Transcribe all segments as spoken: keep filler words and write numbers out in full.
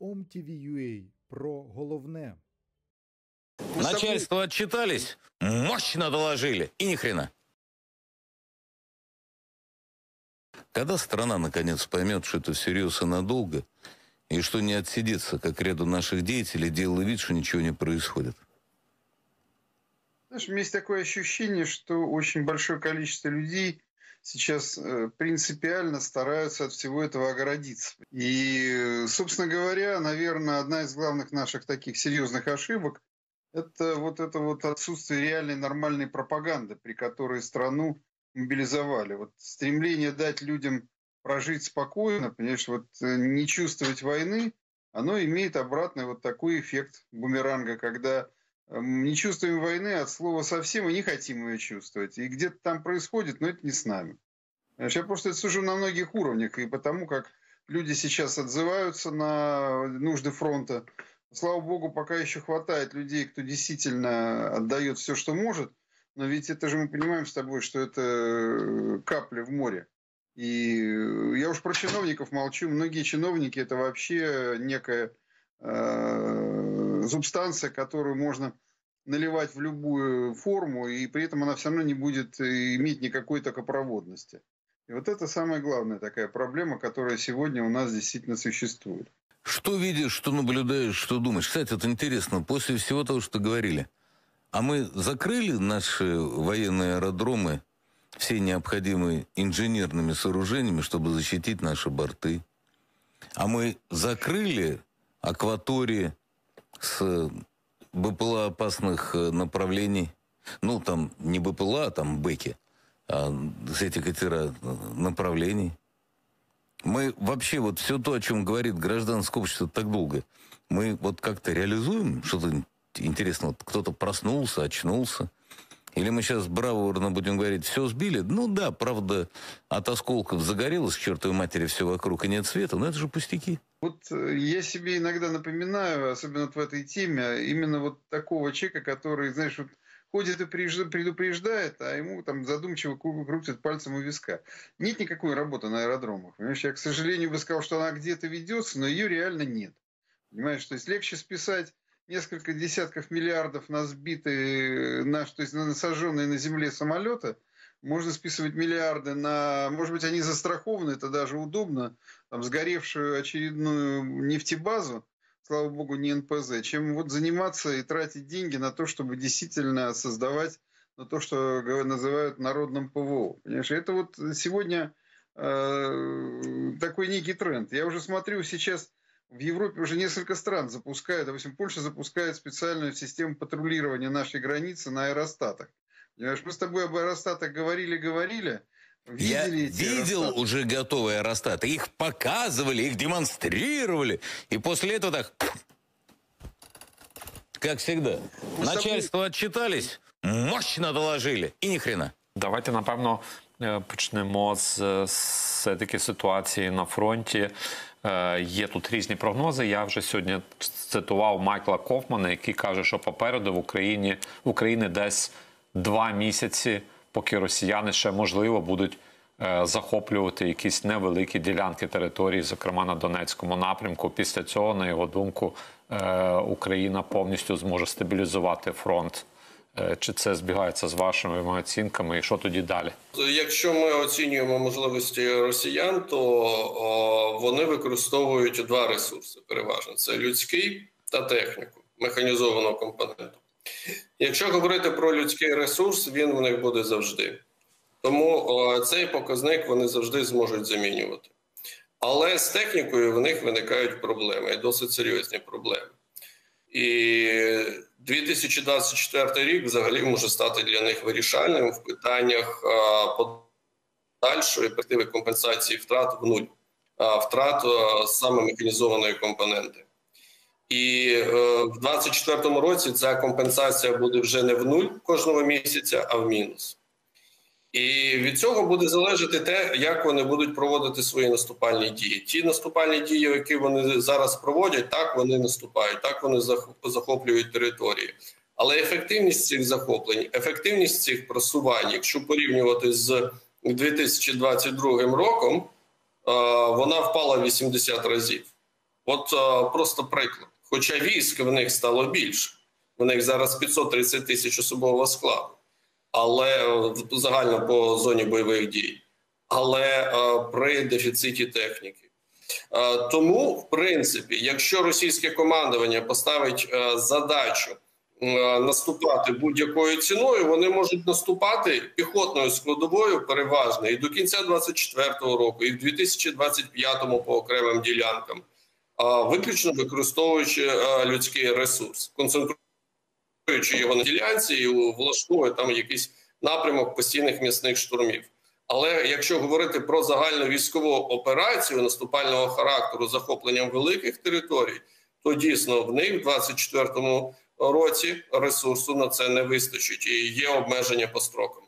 ом ті ві точка ю а про головне. Начальство отчитались, мощно доложили, и ни хрена. Когда страна наконец поймет, что это всерьез и надолго, и что не отсидеться, как ряду наших деятелей, делал вид, что ничего не происходит. Знаешь, у меня есть такое ощущение, что очень большое количество людей сейчас принципиально стараются от всего этого оградиться. И, собственно говоря, наверное, одна из главных наших таких серьезных ошибок – это вот это вот отсутствие реальной нормальной пропаганды, при которой страну мобилизовали. Вот стремление дать людям прожить спокойно, понимаешь, вот не чувствовать войны, оно имеет обратный вот такой эффект бумеранга, когда не чувствуем войны от слова совсем и не хотим ее чувствовать. И где-то там происходит, но это не с нами. Я просто это сужу на многих уровнях, и потому как люди сейчас отзываются на нужды фронта. Слава богу, пока еще хватает людей, кто действительно отдает все, что может. Но ведь это же мы понимаем с тобой, что это капля в море. И я уж про чиновников молчу. Многие чиновники — это вообще некая э, субстанция, которую можно наливать в любую форму, и при этом она все равно не будет иметь никакой токопроводности. И вот это самая главная такая проблема, которая сегодня у нас действительно существует. Что видишь, что наблюдаешь, что думаешь? Кстати, это интересно. После всего того, что говорили, а мы закрыли наши военные аэродромы все необходимые инженерными сооружениями, чтобы защитить наши борты. А мы закрыли акватории с БПЛА опасных направлений. Ну, там не БПЛА, а там БЭКи. А с этих катера направлений. Мы вообще вот все то, о чем говорит гражданское общество так долго, мы вот как-то реализуем что-то интересное. Вот кто-то проснулся, очнулся. Или мы сейчас бравурно будем говорить, все сбили? Ну да, правда, от осколков загорелось, к чертовой матери, все вокруг, и нет света, но это же пустяки. Вот я себе иногда напоминаю, особенно вот в этой теме, именно вот такого человека, который, знаешь, вот ходит и предупреждает, а ему там задумчиво крутит пальцем у виска. Нет никакой работы на аэродромах. Понимаешь? Я, к сожалению, бы сказал, что она где-то ведется, но ее реально нет. Понимаешь, то есть легче списать несколько десятков миллиардов на сбитые, на, то есть на насаженные на земле самолеты, можно списывать миллиарды на... Может быть, они застрахованы, это даже удобно, там, сгоревшую очередную нефтебазу, слава богу, не эн пэ зэ, чем вот заниматься и тратить деньги на то, чтобы действительно создавать на то, что называют народным пэ вэ о. Понимаешь, это вот сегодня э, такой некий тренд. Я уже смотрю сейчас... В Европе уже несколько стран запускают, допустим, Польша запускает специальную систему патрулирования нашей границы на аэростатах. Понимаешь, мы с тобой об аэростатах говорили-говорили. Я видел аэростаты. Уже готовые аэростаты. Их показывали, их демонстрировали. И после этого так, как всегда, мы начальство тобой... отчитались, мощно доложили. И ни хрена. Давайте, напевно, почнемо з все-таки ситуації на фронті. Е, є тут різні прогнози. Я вже сьогодні цитував Майкла Кофмана, який каже, що попереду в Україні, України десь два місяці, поки росіяни ще, можливо, будуть е, захоплювати якісь невеликі ділянки території, зокрема на Донецькому напрямку. Після цього, на його думку, е, Україна повністю зможе стабілізувати фронт. Чи це збігається з вашими оцінками, і що тоді далі? Якщо ми оцінюємо можливості росіян, то вони використовують два ресурси переважно. Це людський та техніку, механізованого компоненту. Якщо говорити про людський ресурс, він в них буде завжди. Тому цей показник вони завжди зможуть замінювати. Але з технікою в них виникають проблеми, і досить серйозні проблеми. І дві тисячі двадцять четвертий рік взагалі може стати для них вирішальним в питаннях подальшої перспективи компенсації втрат в нуль, втрат саме механізованої компоненти. І в двадцять четвертому році ця компенсація буде вже не в нуль кожного місяця, а в мінус. І від цього буде залежати те, як вони будуть проводити свої наступальні дії. Ті наступальні дії, які вони зараз проводять, так вони наступають, так вони захоплюють території. Але ефективність цих захоплень, ефективність цих просувань, якщо порівнювати з дві тисячі двадцять другим роком, вона впала вісімдесят разів. От просто приклад. Хоча військ в них стало більше. В них зараз п'ятсот тридцять тисяч особового складу. Але загально по зоні бойових дій. Але при дефіциті техніки. Тому, в принципі, якщо російське командування поставить задачу наступати будь-якою ціною, вони можуть наступати піхотною складовою переважно і до кінця двадцять четвертого року, і в дві тисячі двадцять п'ятому по окремим ділянкам, виключно використовуючи людський ресурс, концентруючи його на ділянці і влаштовує там якийсь напрямок постійних м'ясних штурмів. Але якщо говорити про загальну військову операцію наступального характеру з захопленням великих територій, то дійсно в них в двадцять четвертому році ресурсу на це не вистачить і є обмеження по строкам.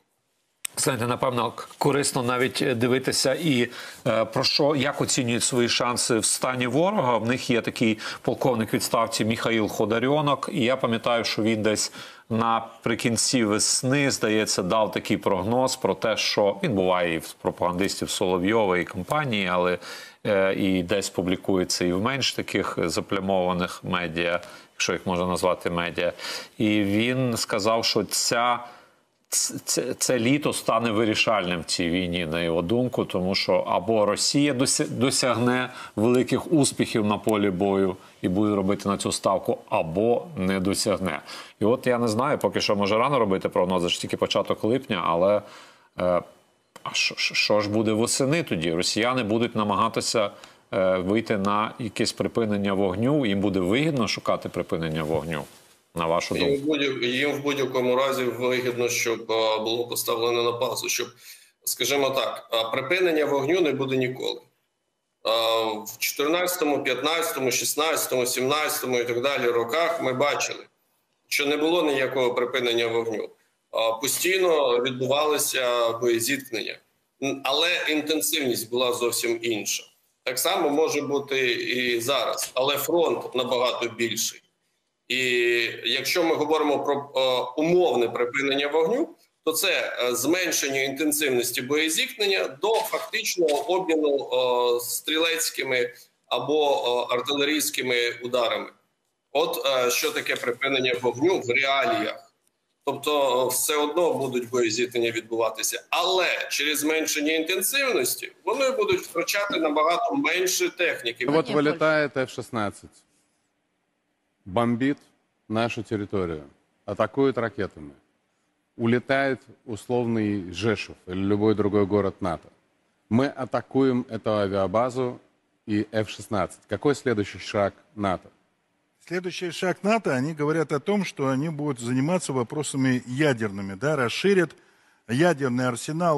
Знаєте, напевно, корисно навіть дивитися і е, про що, як оцінюють свої шанси в стані ворога. В них є такий полковник відставці Михайло Ходаренок, і я пам'ятаю, що він десь наприкінці весни, здається, дав такий прогноз про те, що він буває і в пропагандистів Соловйова і компанії, але е, і десь публікується і в менш таких заплямованих медіа, якщо їх можна назвати медіа. І він сказав, що ця Це, це літо стане вирішальним в цій війні, на його думку, тому що або Росія досягне великих успіхів на полі бою і буде робити на цю ставку, або не досягне. І от я не знаю, поки що може рано робити прогнози, ж тільки початок липня, але е, що, що ж буде восени тоді? Росіяни будуть намагатися е, вийти на якесь припинення вогню, їм буде вигідно шукати припинення вогню. На вашу думку. Їм в будь-якому разі вигідно, щоб було поставлено на паузу, щоб, скажімо так, припинення вогню не буде ніколи. В чотирнадцятому, п'ятнадцятому, шістнадцятому, сімнадцятому і так далі роках ми бачили, що не було ніякого припинення вогню. Постійно відбувалися боєзіткнення, але інтенсивність була зовсім інша. Так само може бути і зараз, але фронт набагато більший. І якщо ми говоримо про о, умовне припинення вогню, то це зменшення інтенсивності боєзіткнення до фактичного обміну о, стрілецькими або о, артилерійськими ударами. От о, що таке припинення вогню в реаліях. Тобто все одно будуть боєзіткнення відбуватися, але через зменшення інтенсивності вони будуть втрачати набагато менше техніки. От вилітає Ф шістнадцять. Бомбит нашу территорию, атакует ракетами, улетает условный Жешев или любой другой город НАТО. Мы атакуем эту авиабазу и Ф шістнадцять. Какой следующий шаг НАТО? Следующий шаг НАТО, они говорят о том, что они будут заниматься вопросами ядерными, да, расширят ядерный арсенал.